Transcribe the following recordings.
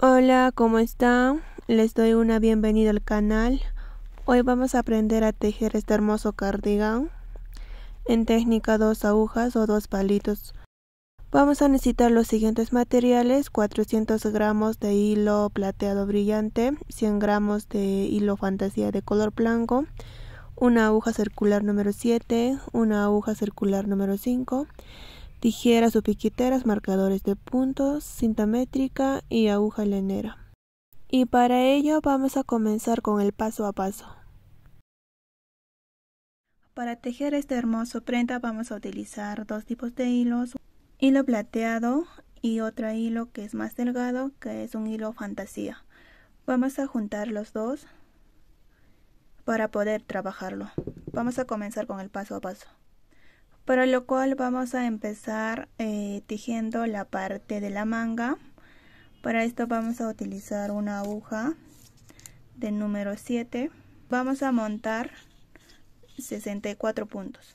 Hola, ¿cómo están? Les doy una bienvenida al canal. Hoy vamos a aprender a tejer este hermoso cardigan en técnica 2 agujas o 2 palitos. Vamos a necesitar los siguientes materiales: 400 gramos de hilo plateado brillante, 100 gramos de hilo fantasía de color blanco, una aguja circular número 7, una aguja circular número 5, tijeras o piqueteras, marcadores de puntos, cinta métrica y aguja lanera. Y para ello vamos a comenzar con el paso a paso. Para tejer este hermoso prenda vamos a utilizar dos tipos de hilos: hilo plateado y otro hilo que es más delgado, que es un hilo fantasía. Vamos a juntar los dos para poder trabajarlo. Vamos a comenzar con el paso a paso, para lo cual vamos a empezar tejiendo la parte de la manga. Para esto vamos a utilizar una aguja de número 7. Vamos a montar 64 puntos.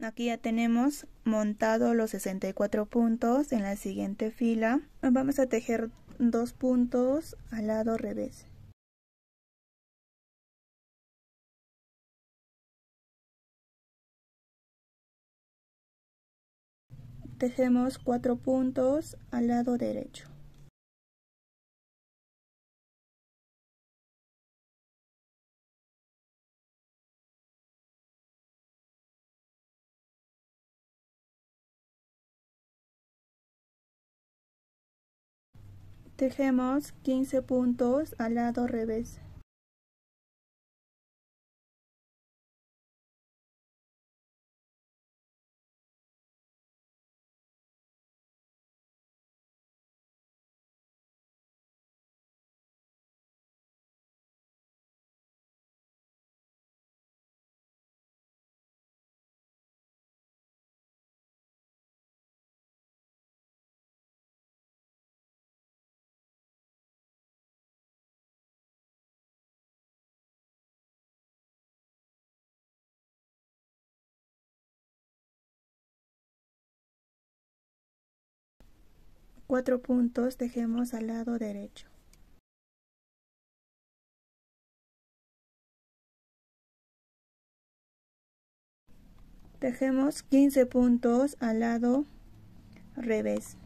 Aquí ya tenemos montado los 64 puntos. En la siguiente fila vamos a tejer dos puntos al lado revés. Tejemos 4 puntos al lado derecho. Tejemos 15 puntos al lado revés. Cuatro puntos tejemos al lado derecho. Tejemos 15 puntos al lado revés.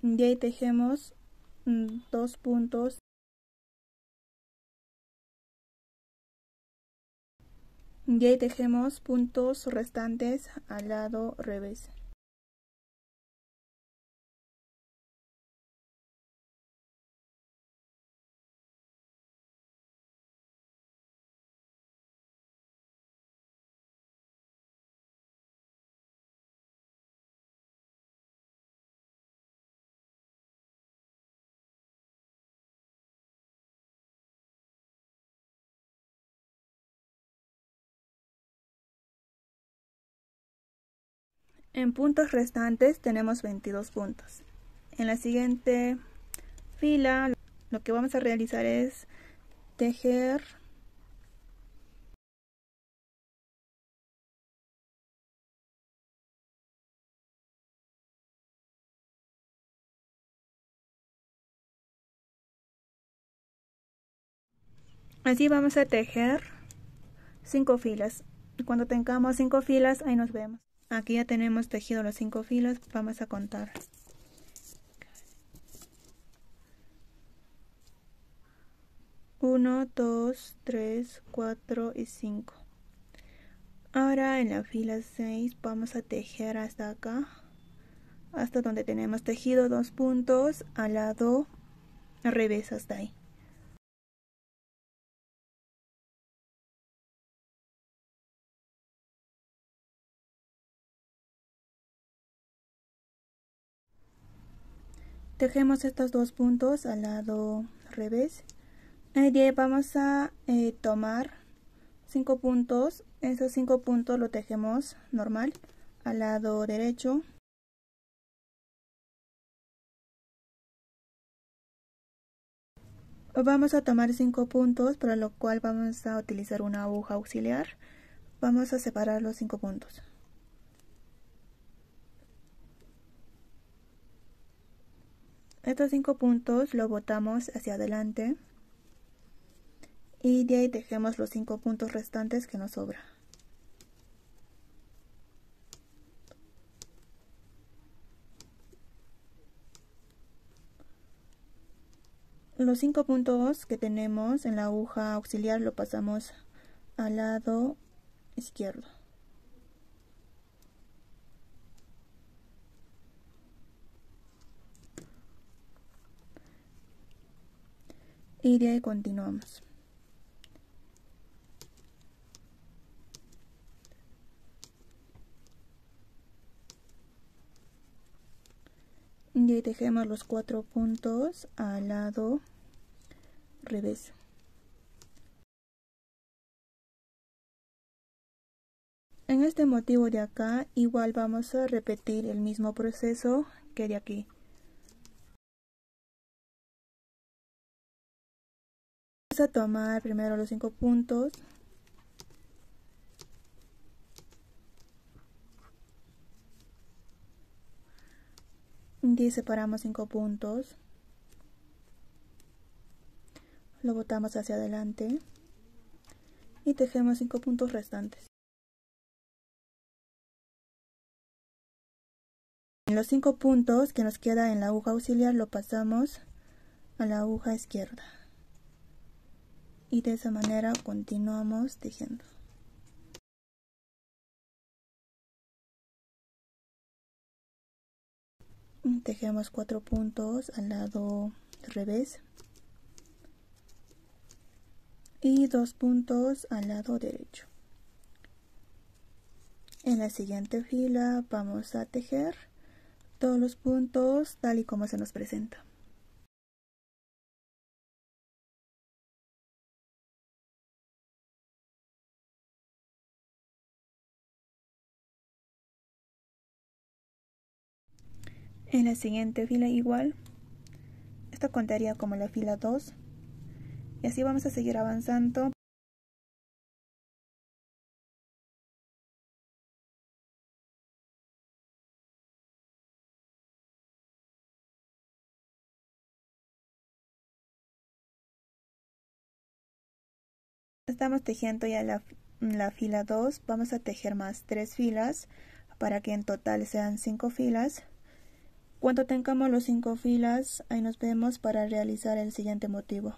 Y ahí tejemos 2 puntos. Y ahí tejemos puntos restantes al lado revés. En puntos restantes tenemos 22 puntos. En la siguiente fila lo que vamos a realizar es tejer 5 filas. Cuando tengamos 5 filas, ahí nos vemos. Aquí ya tenemos tejido las 5 filas, vamos a contar. 1, 2, 3, 4 y 5. Ahora en la fila 6 vamos a tejer hasta acá, hasta donde tenemos tejido 2 puntos al lado al revés, hasta ahí. Tejemos estos dos puntos al lado revés. Vamos a tomar 5 puntos. Esos 5 puntos lo tejemos normal al lado derecho. Vamos a tomar 5 puntos, para lo cual vamos a utilizar una aguja auxiliar. Vamos a separar los 5 puntos. Estos 5 puntos los botamos hacia adelante y de ahí tejemos los 5 puntos restantes que nos sobra. Los 5 puntos que tenemos en la aguja auxiliar lo pasamos al lado izquierdo. Y de ahí continuamos. Y ahí tejemos los 4 puntos al lado revés. En este motivo de acá igual vamos a repetir el mismo proceso que de aquí. Vamos a tomar primero los 5 puntos. Y separamos 5 puntos, lo botamos hacia adelante y tejemos 5 puntos restantes. Los 5 puntos que nos queda en la aguja auxiliar lo pasamos a la aguja izquierda y de esa manera continuamos tejiendo. Tejemos 4 puntos al lado revés y 2 puntos al lado derecho. En la siguiente fila vamos a tejer todos los puntos tal y como se nos presenta. En la siguiente fila igual, esto contaría como la fila 2 y así vamos a seguir avanzando. Estamos tejiendo ya la fila 2, vamos a tejer más 3 filas para que en total sean 5 filas. Cuando tengamos los 5 filas, ahí nos vemos para realizar el siguiente motivo.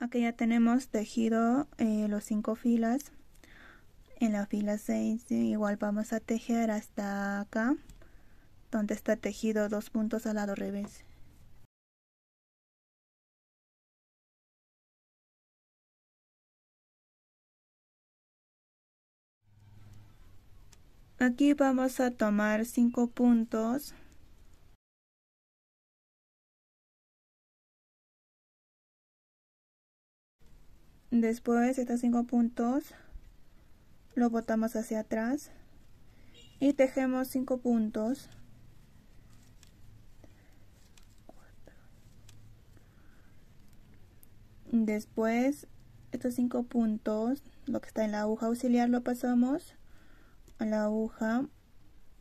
Aquí ya tenemos tejido los 5 filas. En la fila 6 igual vamos a tejer hasta acá, donde está tejido 2 puntos al lado revés. Aquí vamos a tomar 5 puntos . Después estos 5 puntos los botamos hacia atrás y tejemos 5 puntos . Después estos 5 puntos, lo que está en la aguja auxiliar, lo pasamos a la aguja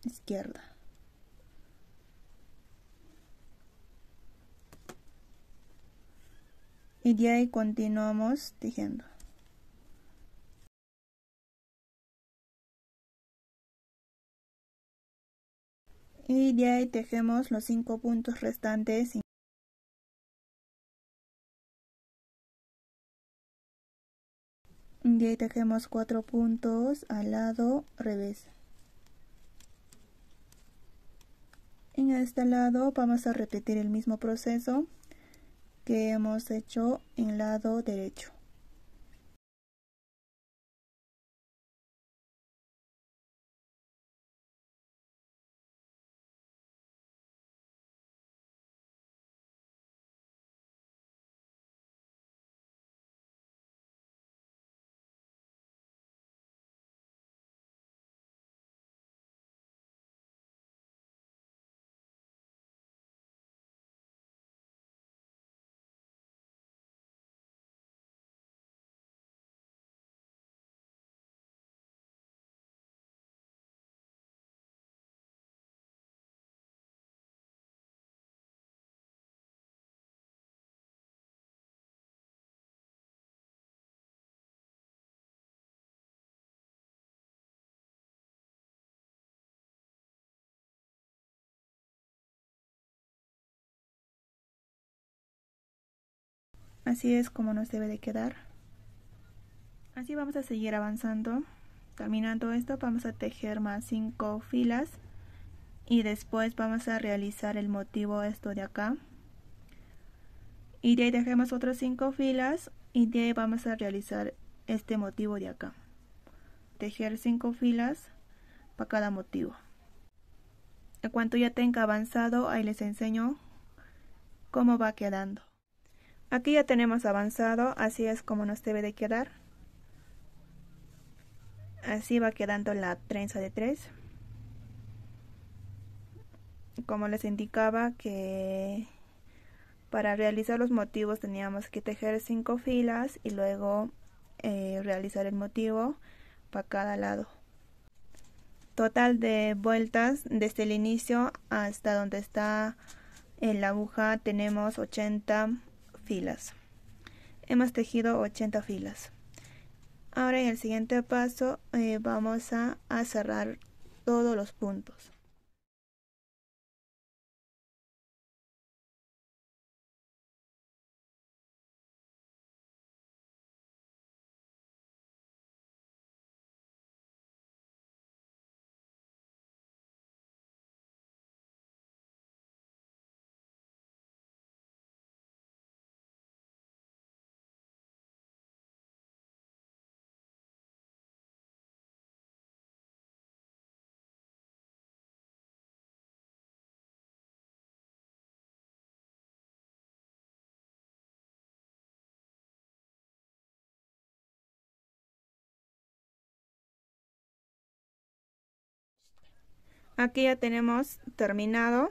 izquierda y de ahí continuamos tejiendo. Y de ahí tejemos los 5 puntos restantes. Y ahí tejemos 4 puntos al lado revés. En este lado vamos a repetir el mismo proceso que hemos hecho en el lado derecho. Así es como nos debe de quedar. Así vamos a seguir avanzando. Terminando esto, vamos a tejer más 5 filas y después vamos a realizar el motivo esto de acá. Y de ahí dejemos otras 5 filas y de ahí vamos a realizar este motivo de acá. Tejer 5 filas para cada motivo. En cuanto ya tenga avanzado, ahí les enseño cómo va quedando. Aquí ya tenemos avanzado, así es como nos debe de quedar. Así va quedando la trenza de 3. Como les indicaba, que para realizar los motivos teníamos que tejer 5 filas y luego realizar el motivo para cada lado. Total de vueltas desde el inicio hasta donde está en la aguja tenemos 80 filas. Hemos tejido 80 filas. Ahora en el siguiente paso vamos a cerrar todos los puntos. Aquí ya tenemos terminado,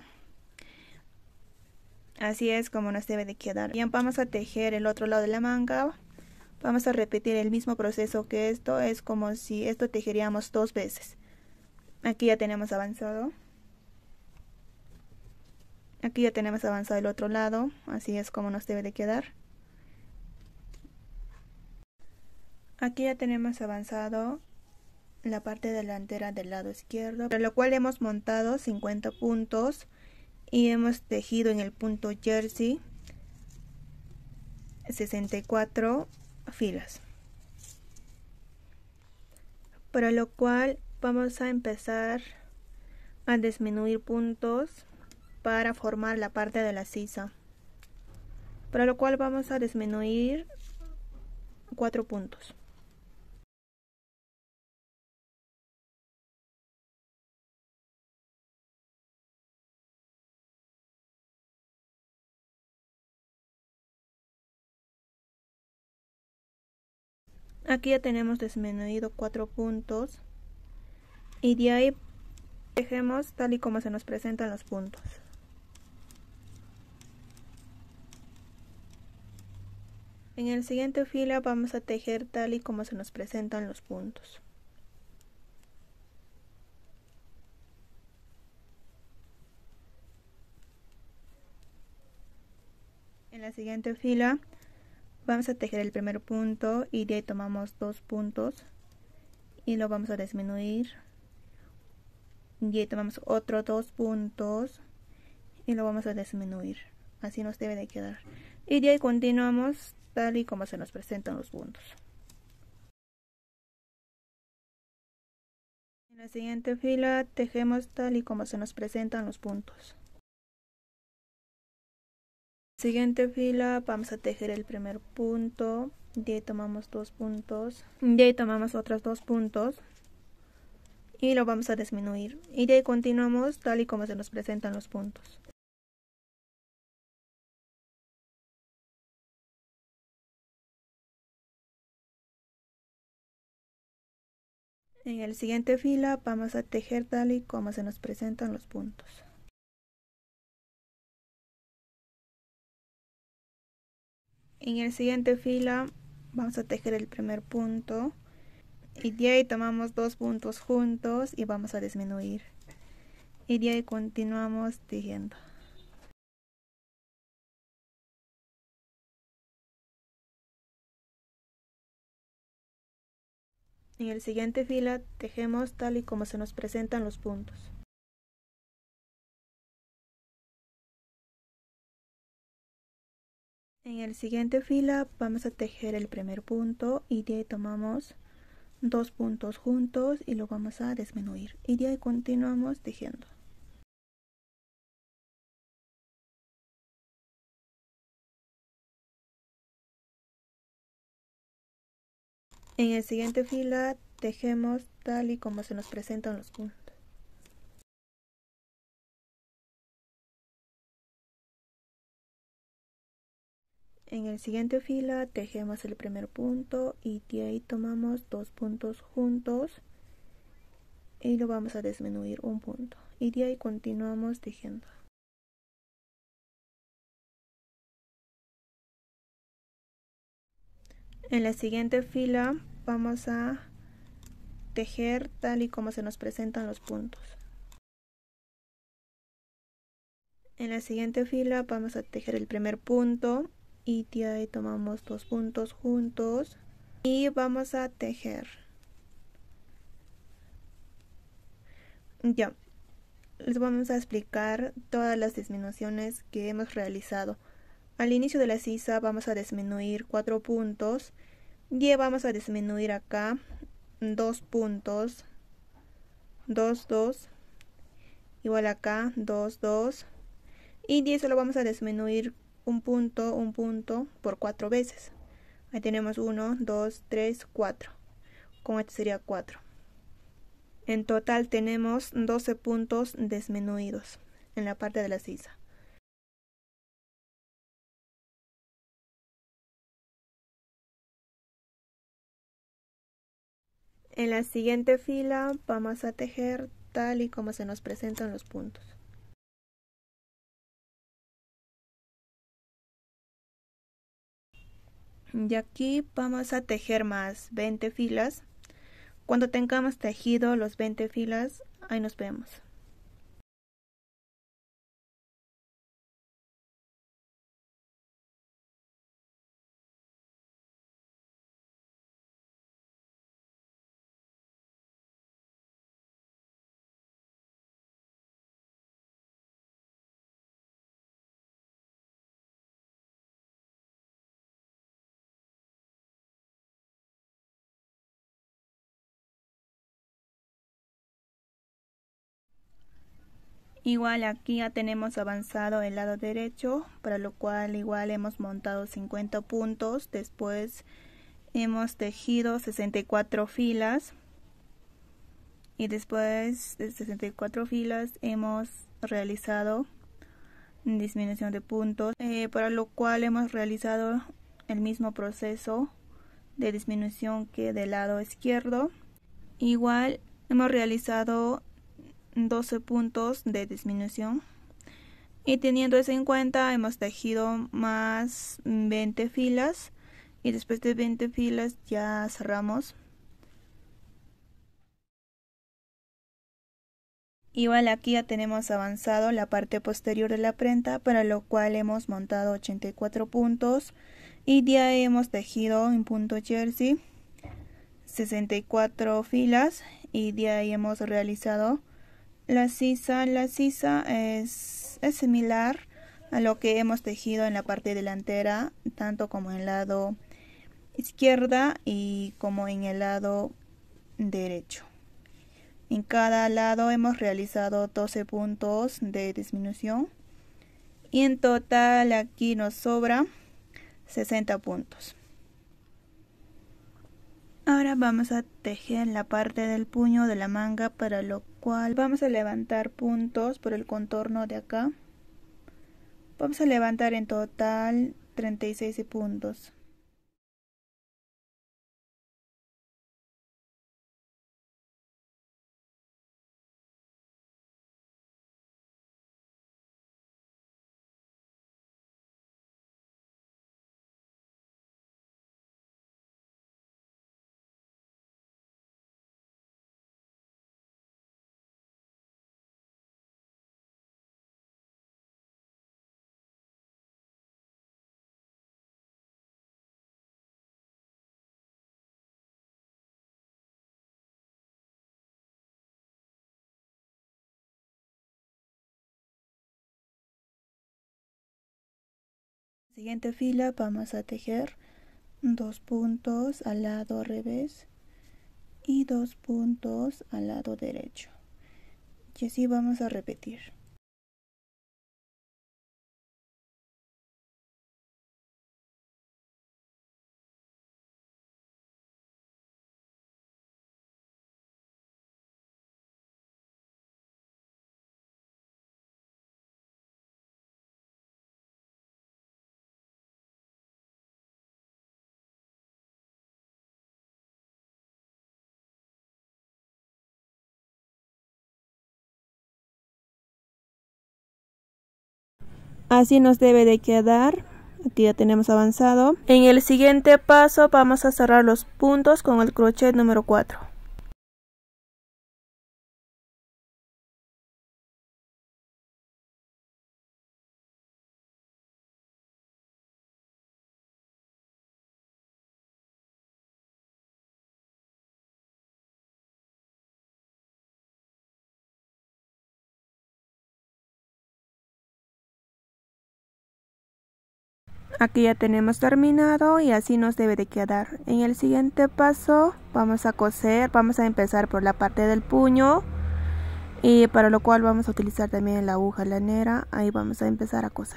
así es como nos debe de quedar. Bien, vamos a tejer el otro lado de la manga, vamos a repetir el mismo proceso que esto, es como si esto tejeríamos 2 veces. Aquí ya tenemos avanzado, aquí ya tenemos avanzado el otro lado, así es como nos debe de quedar. Aquí ya tenemos avanzado la parte delantera del lado izquierdo, para lo cual hemos montado 50 puntos y hemos tejido en el punto jersey 64 filas, para lo cual vamos a empezar a disminuir puntos para formar la parte de la sisa, para lo cual vamos a disminuir 4 puntos. Aquí ya tenemos disminuido 4 puntos y de ahí tejemos tal y como se nos presentan los puntos. En el siguiente fila vamos a tejer tal y como se nos presentan los puntos. En la siguiente fila vamos a tejer el primer punto y de ahí tomamos 2 puntos y lo vamos a disminuir. Y ahí tomamos otros 2 puntos y lo vamos a disminuir. Así nos debe de quedar. Y de ahí continuamos tal y como se nos presentan los puntos. En la siguiente fila tejemos tal y como se nos presentan los puntos. Siguiente fila vamos a tejer el primer punto, de ahí tomamos 2 puntos, de ahí tomamos otros 2 puntos y lo vamos a disminuir y de ahí continuamos tal y como se nos presentan los puntos. En el siguiente fila vamos a tejer tal y como se nos presentan los puntos. En el siguiente fila vamos a tejer el primer punto y de ahí tomamos 2 puntos juntos y vamos a disminuir y de ahí continuamos tejiendo. En el siguiente fila tejemos tal y como se nos presentan los puntos. En el siguiente fila vamos a tejer el primer punto y de ahí tomamos dos puntos juntos y lo vamos a disminuir y de ahí continuamos tejiendo. En el siguiente fila tejemos tal y como se nos presentan los puntos. En el siguiente fila tejemos el primer punto y de ahí tomamos dos puntos juntos y lo vamos a disminuir un punto y de ahí continuamos tejiendo. En la siguiente fila vamos a tejer tal y como se nos presentan los puntos. En la siguiente fila vamos a tejer el primer punto y de ahí tomamos dos puntos juntos y vamos a tejer. Ya, les vamos a explicar todas las disminuciones que hemos realizado. Al inicio de la sisa vamos a disminuir 4 puntos y vamos a disminuir acá 2 puntos, 2, 2, igual acá 2, 2 y de eso lo vamos a disminuir un punto por 4 veces. Ahí tenemos 1, 2, 3, 4, con esto sería 4. En total tenemos 12 puntos disminuidos en la parte de la sisa. En la siguiente fila vamos a tejer tal y como se nos presentan los puntos. Y aquí vamos a tejer más 20 filas. Cuando tengamos tejido los 20 filas, ahí nos vemos. Igual aquí ya tenemos avanzado el lado derecho, para lo cual igual hemos montado 50 puntos, después hemos tejido 64 filas y después de 64 filas hemos realizado disminución de puntos, para lo cual hemos realizado el mismo proceso de disminución que del lado izquierdo. Igual hemos realizado 12 puntos de disminución y teniendo eso en cuenta hemos tejido más 20 filas y después de 20 filas ya cerramos. Igual aquí ya tenemos avanzado la parte posterior de la prenda, para lo cual hemos montado 84 puntos y de ahí hemos tejido en punto jersey 64 filas y de ahí hemos realizado la sisa es similar a lo que hemos tejido en la parte delantera, tanto como en el lado izquierda y como en el lado derecho. En cada lado hemos realizado 12 puntos de disminución y en total aquí nos sobra 60 puntos. Ahora vamos a tejer la parte del puño de la manga, para lo cual vamos a levantar puntos por el contorno de acá. Vamos a levantar en total 36 puntos. Siguiente fila vamos a tejer dos puntos al lado revés y dos puntos al lado derecho, y así vamos a repetir. Así nos debe de quedar. Aquí ya tenemos avanzado. En el siguiente paso vamos a cerrar los puntos con el crochet número 4. Aquí ya tenemos terminado y así nos debe de quedar. En el siguiente paso vamos a coser, vamos a empezar por la parte del puño, y para lo cual vamos a utilizar también la aguja lanera. Ahí vamos a empezar a coser.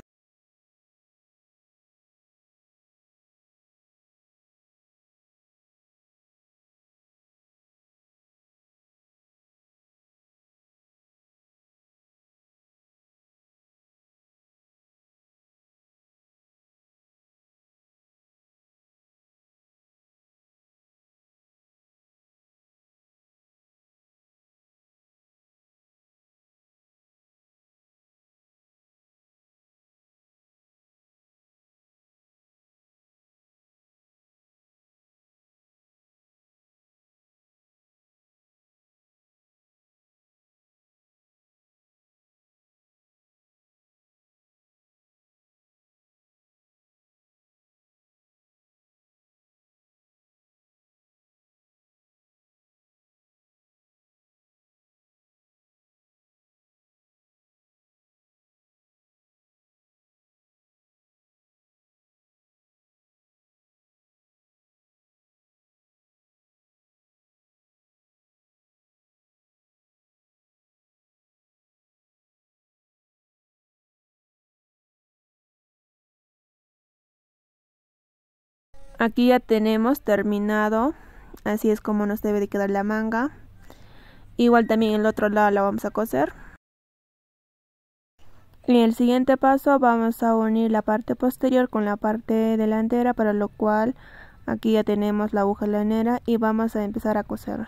Aquí ya tenemos terminado, así es como nos debe de quedar la manga. Igual también el otro lado la vamos a coser. En el siguiente paso vamos a unir la parte posterior con la parte delantera, para lo cual aquí ya tenemos la aguja lanera y vamos a empezar a coser.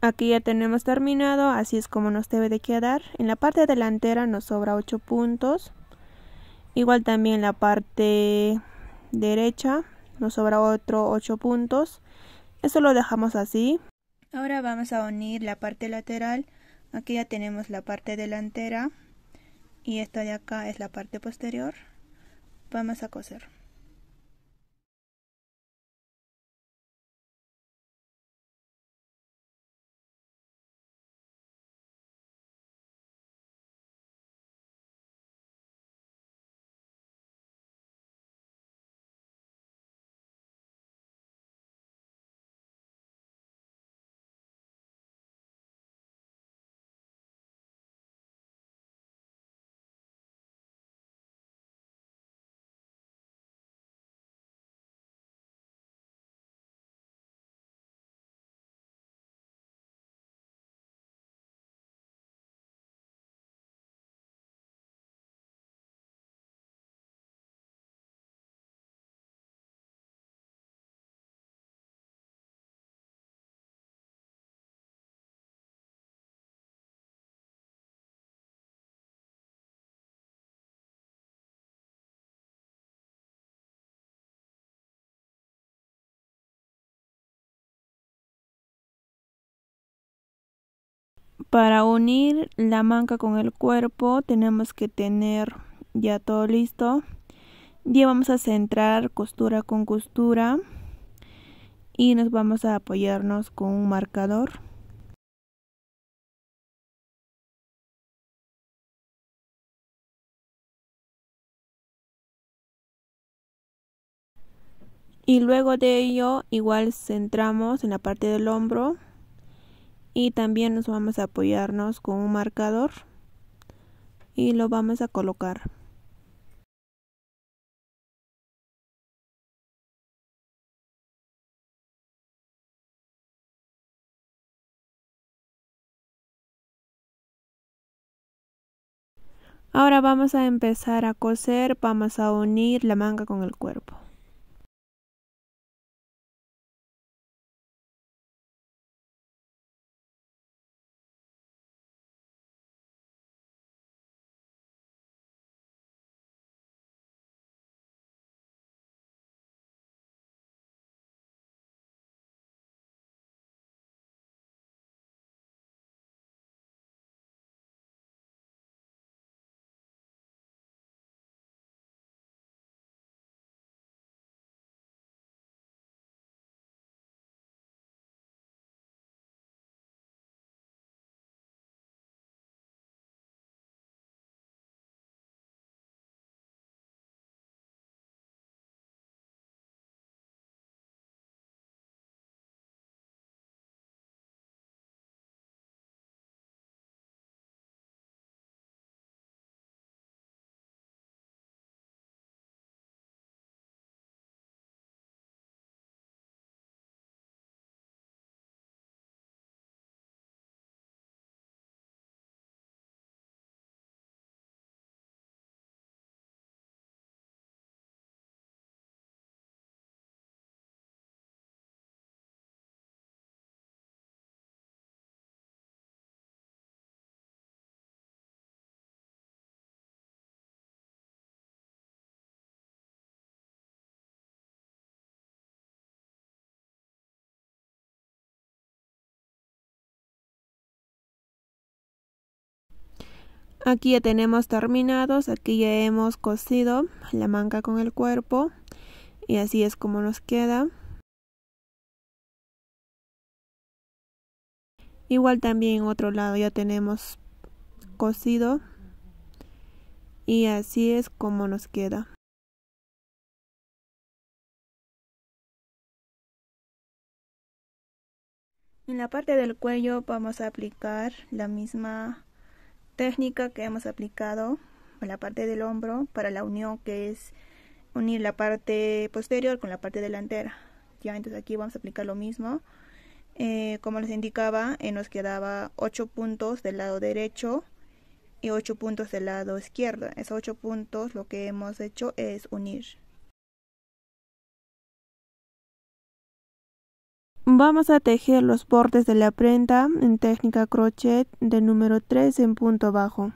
Aquí ya tenemos terminado, así es como nos debe de quedar. En la parte delantera nos sobra 8 puntos. Igual también en la parte derecha nos sobra otro 8 puntos. Eso lo dejamos así. Ahora vamos a unir la parte lateral. Aquí ya tenemos la parte delantera y esta de acá es la parte posterior. Vamos a coser. Para unir la manga con el cuerpo tenemos que tener ya todo listo. Ya vamos a centrar costura con costura y nos vamos a apoyarnos con un marcador. Y luego de ello igual centramos en la parte del hombro y también nos vamos a apoyarnos con un marcador y lo vamos a colocar. Ahora vamos a empezar a coser, vamos a unir la manga con el cuerpo. Aquí ya tenemos terminados, aquí ya hemos cosido la manga con el cuerpo y así es como nos queda. Igual también en otro lado ya tenemos cosido y así es como nos queda. En la parte del cuello vamos a aplicar la misma técnica que hemos aplicado en la parte del hombro para la unión, que es unir la parte posterior con la parte delantera. Ya, entonces aquí vamos a aplicar lo mismo. Como les indicaba, nos quedaba 8 puntos del lado derecho y 8 puntos del lado izquierdo. Esos 8 puntos lo que hemos hecho es unir. Vamos a tejer los bordes de la prenda en técnica crochet de número 3 en punto bajo.